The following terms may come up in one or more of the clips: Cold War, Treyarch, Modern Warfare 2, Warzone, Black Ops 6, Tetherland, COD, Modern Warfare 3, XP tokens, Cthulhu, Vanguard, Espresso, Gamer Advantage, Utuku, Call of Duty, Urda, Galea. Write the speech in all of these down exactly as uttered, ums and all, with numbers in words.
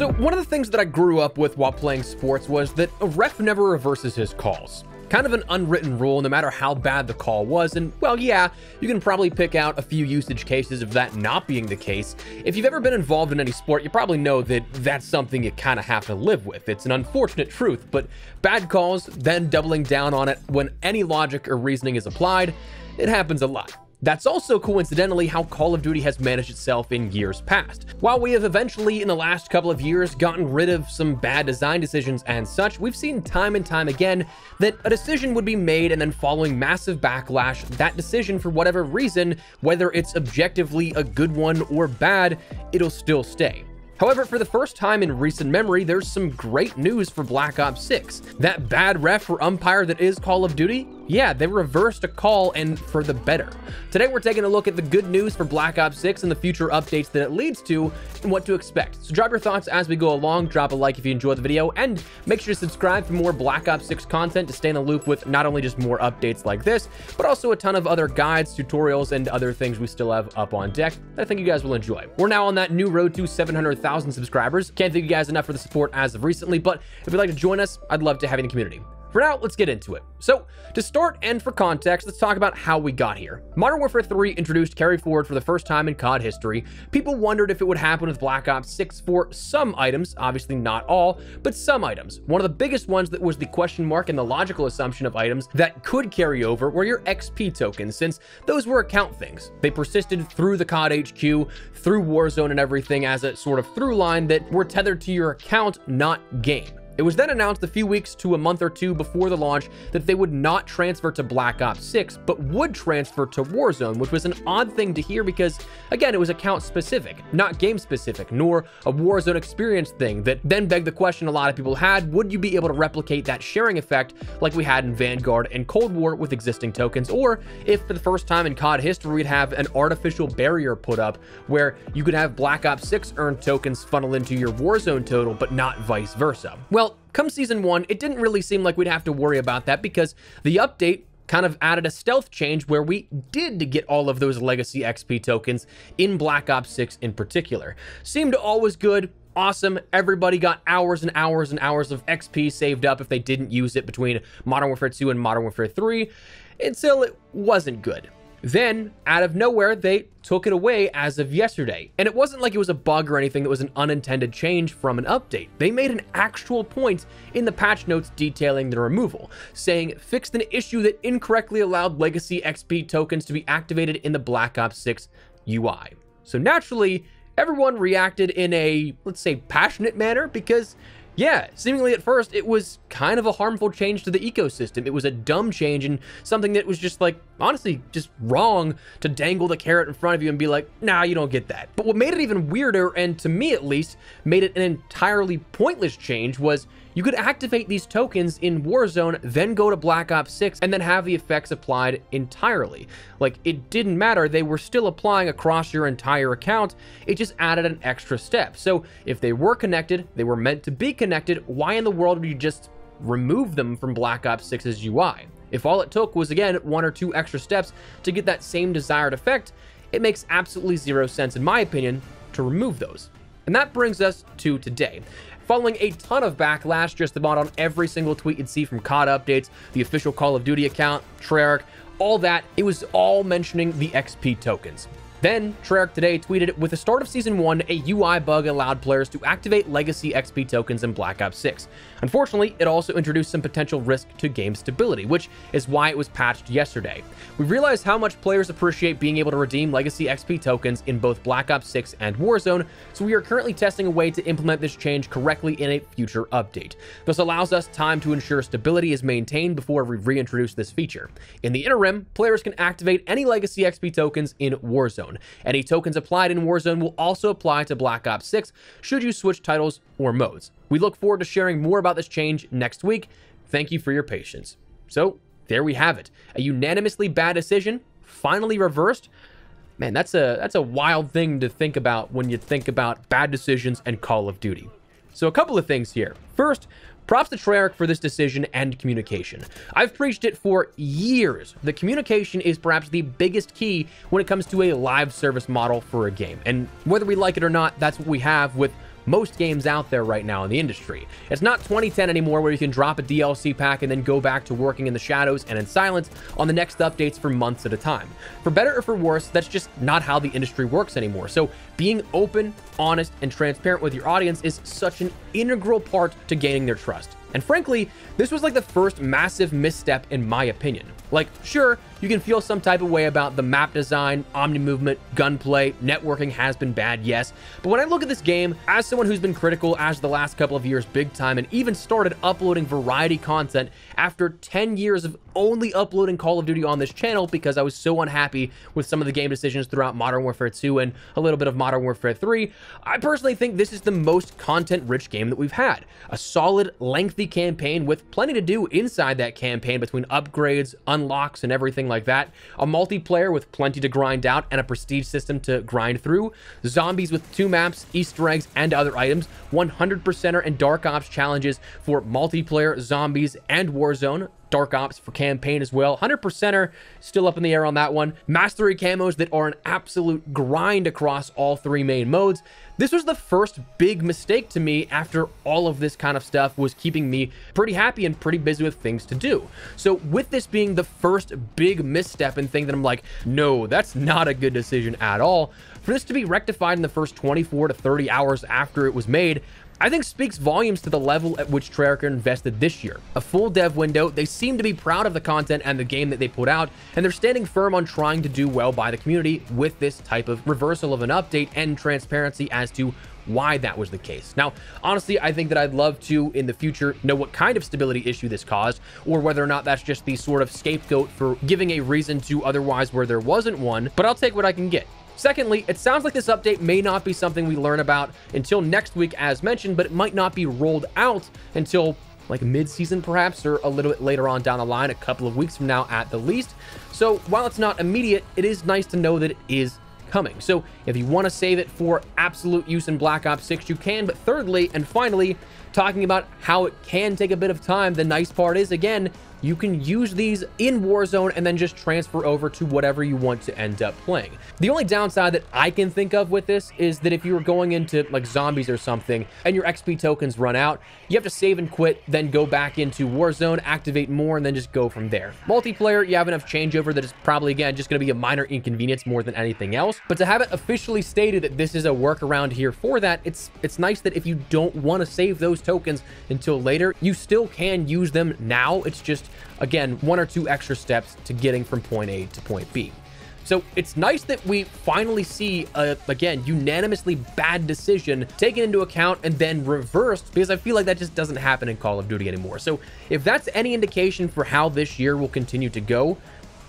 So one of the things that I grew up with while playing sports was that a ref never reverses his calls. Kind of an unwritten rule, no matter how bad the call was. And well, yeah, you can probably pick out a few usage cases of that not being the case. If you've ever been involved in any sport, you probably know that that's something you kind of have to live with. It's an unfortunate truth, but bad calls, then doubling down on it when any logic or reasoning is applied, it happens a lot. That's also coincidentally how Call of Duty has managed itself in years past. While we have eventually in the last couple of years gotten rid of some bad design decisions and such, we've seen time and time again that a decision would be made and then following massive backlash, that decision for whatever reason, whether it's objectively a good one or bad, it'll still stay. However, for the first time in recent memory, there's some great news for Black Ops six. That bad ref or umpire that is Call of Duty, yeah, they reversed a call and for the better. Today, we're taking a look at the good news for Black Ops six and the future updates that it leads to and what to expect. So drop your thoughts as we go along, drop a like if you enjoyed the video, and make sure to subscribe for more Black Ops six content to stay in the loop with not only just more updates like this, but also a ton of other guides, tutorials, and other things we still have up on deck that I think you guys will enjoy. We're now on that new road to seven hundred thousand subscribers. Can't thank you guys enough for the support as of recently, but if you'd like to join us, I'd love to have you in the community. For now, let's get into it. So to start and for context, let's talk about how we got here. Modern Warfare three introduced carry forward for the first time in C O D history. People wondered if it would happen with Black Ops six for some items, obviously not all, but some items. One of the biggest ones that was the question mark and the logical assumption of items that could carry over were your X P tokens, since those were account things. They persisted through the C O D H Q, through Warzone and everything as a sort of through line that were tethered to your account, not game. It was then announced a few weeks to a month or two before the launch that they would not transfer to Black Ops six, but would transfer to Warzone, which was an odd thing to hear because, again, it was account-specific, not game-specific, nor a Warzone experience thing that then begged the question a lot of people had, would you be able to replicate that sharing effect like we had in Vanguard and Cold War with existing tokens, or if for the first time in C O D history we'd have an artificial barrier put up where you could have Black Ops six earned tokens funnel into your Warzone total, but not vice versa. Well, come season one, it didn't really seem like we'd have to worry about that because the update kind of added a stealth change where we did get all of those legacy X P tokens in Black Ops six in particular. Seemed always good. Awesome. Everybody got hours and hours and hours of X P saved up if they didn't use it between Modern Warfare two and Modern Warfare three until it wasn't good. Then, out of nowhere, they took it away as of yesterday. And it wasn't like it was a bug or anything that was an unintended change from an update. They made an actual point in the patch notes detailing the removal, saying, fixed an issue that incorrectly allowed legacy X P tokens to be activated in the Black Ops six U I. So naturally, everyone reacted in a, let's say, passionate manner because, yeah, seemingly at first, it was kind of a harmful change to the ecosystem. It was a dumb change and something that was just like, honestly, just wrong to dangle the carrot in front of you and be like, nah, you don't get that. But what made it even weirder, and to me at least, made it an entirely pointless change was you could activate these tokens in Warzone, then go to Black Ops six, and then have the effects applied entirely. Like, it didn't matter. They were still applying across your entire account. It just added an extra step. So if they were connected, they were meant to be connected, why in the world would you just remove them from Black Ops six's U I? If all it took was, again, one or two extra steps to get that same desired effect, it makes absolutely zero sense, in my opinion, to remove those. And that brings us to today. Following a ton of backlash just about on every single tweet you'd see from C O D updates, the official Call of Duty account, Treyarch, all that, it was all mentioning the X P tokens. Then Treyarch today tweeted, with the start of season one, a U I bug allowed players to activate legacy X P tokens in Black Ops six. Unfortunately, it also introduced some potential risk to game stability, which is why it was patched yesterday. We realized how much players appreciate being able to redeem legacy X P tokens in both Black Ops six and Warzone, so we are currently testing a way to implement this change correctly in a future update. This allows us time to ensure stability is maintained before we reintroduce this feature. In the interim, players can activate any legacy X P tokens in Warzone. Any tokens applied in Warzone will also apply to Black Ops six should you switch titles or modes. We look forward to sharing more about this change next week. Thank you for your patience. So there we have it. A unanimously bad decision, finally reversed. Man, that's a, that's a wild thing to think about when you think about bad decisions and Call of Duty. So a couple of things here. First, props to Treyarch for this decision and communication. I've preached it for years. The communication is perhaps the biggest key when it comes to a live service model for a game. And whether we like it or not, that's what we have with most games out there right now in the industry. It's not twenty ten anymore where you can drop a D L C pack and then go back to working in the shadows and in silence on the next updates for months at a time. For better or for worse, that's just not how the industry works anymore. So being open, honest, and transparent with your audience is such an integral part to gaining their trust. And frankly, this was like the first massive misstep in my opinion. Like, sure, you can feel some type of way about the map design, omni-movement, gunplay, networking has been bad, yes. But when I look at this game, as someone who's been critical as the last couple of years big time and even started uploading variety content after ten years of only uploading Call of Duty on this channel because I was so unhappy with some of the game decisions throughout Modern Warfare two and a little bit of Modern Warfare three, I personally think this is the most content-rich game that we've had. A solid, lengthy campaign with plenty to do inside that campaign between upgrades, unlocks, and everything like that, a multiplayer with plenty to grind out and a prestige system to grind through, zombies with two maps, Easter eggs, and other items, one hundred percenter and Dark Ops challenges for multiplayer, zombies, and Warzone, Dark Ops for campaign as well. one hundred percenter, still up in the air on that one. Mastery camos that are an absolute grind across all three main modes. This was the first big mistake to me after all of this kind of stuff was keeping me pretty happy and pretty busy with things to do. So with this being the first big misstep and thing that I'm like, no, that's not a good decision at all, for this to be rectified in the first twenty-four to thirty hours after it was made, I think speaks volumes to the level at which Treyarch invested this year. A full dev window, they seem to be proud of the content and the game that they put out, and they're standing firm on trying to do well by the community with this type of reversal of an update and transparency as to why that was the case. Now, honestly, I think that I'd love to, in the future, know what kind of stability issue this caused, or whether or not that's just the sort of scapegoat for giving a reason to otherwise where there wasn't one, but I'll take what I can get. Secondly, it sounds like this update may not be something we learn about until next week, as mentioned, but it might not be rolled out until like mid-season perhaps, or a little bit later on down the line, a couple of weeks from now at the least. So while it's not immediate, it is nice to know that it is coming. So if you want to save it for absolute use in Black Ops six, you can. But thirdly, and finally, talking about how it can take a bit of time, the nice part is, again, you can use these in Warzone and then just transfer over to whatever you want to end up playing. The only downside that I can think of with this is that if you were going into like zombies or something and your X P tokens run out, you have to save and quit, then go back into Warzone, activate more, and then just go from there. Multiplayer, you have enough changeover that it's probably, again, just going to be a minor inconvenience more than anything else. But to have it officially stated that this is a workaround here for that, it's, it's nice that if you don't want to save those tokens until later, you still can use them now. It's just, again, one or two extra steps to getting from point A to point B. So it's nice that we finally see a, again, unanimously bad decision taken into account and then reversed, because I feel like that just doesn't happen in Call of Duty anymore. So if that's any indication for how this year will continue to go,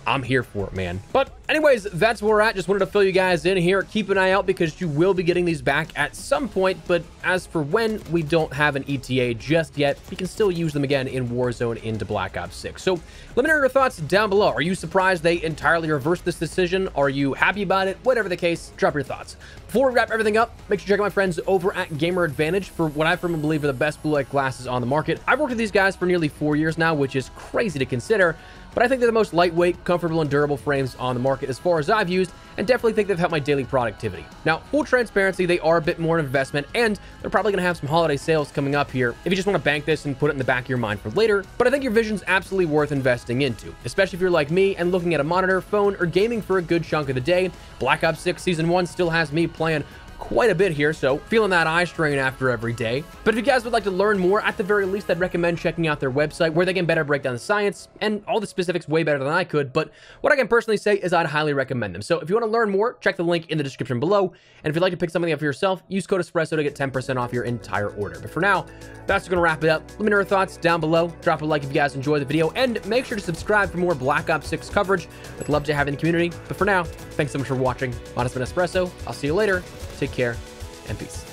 I'm here for it, man. But anyways, that's where we're at. Just wanted to fill you guys in here. Keep an eye out because you will be getting these back at some point. But as for when, we don't have an E T A just yet. You can still use them again in Warzone into Black Ops six. So let me know your thoughts down below. Are you surprised they entirely reversed this decision? Are you happy about it? Whatever the case, drop your thoughts. Before we wrap everything up, make sure you check out my friends over at Gamer Advantage for what I firmly believe are the best blue light glasses on the market. I've worked with these guys for nearly four years now, which is crazy to consider. But I think they're the most lightweight, comfortable, and durable frames on the market as far as I've used, and definitely think they've helped my daily productivity. Now, full transparency, they are a bit more an investment, and they're probably going to have some holiday sales coming up here if you just want to bank this and put it in the back of your mind for later. But I think your vision's absolutely worth investing into, especially if you're like me and looking at a monitor, phone, or gaming for a good chunk of the day. Black Ops six Season one still has me playing quite a bit here, so feeling that eye strain after every day. But if you guys would like to learn more, at the very least, I'd recommend checking out their website where they can better break down the science and all the specifics way better than I could. But what I can personally say is I'd highly recommend them. So if you want to learn more, check the link in the description below. And if you'd like to pick something up for yourself, use code Espresso to get ten percent off your entire order. But for now, that's going to wrap it up. Let me know your thoughts down below. Drop a like if you guys enjoyed the video, and make sure to subscribe for more Black Ops six coverage. I'd love to have in the community. But for now, thanks so much for watching. Modest Espresso. I'll see you later. Take care and peace.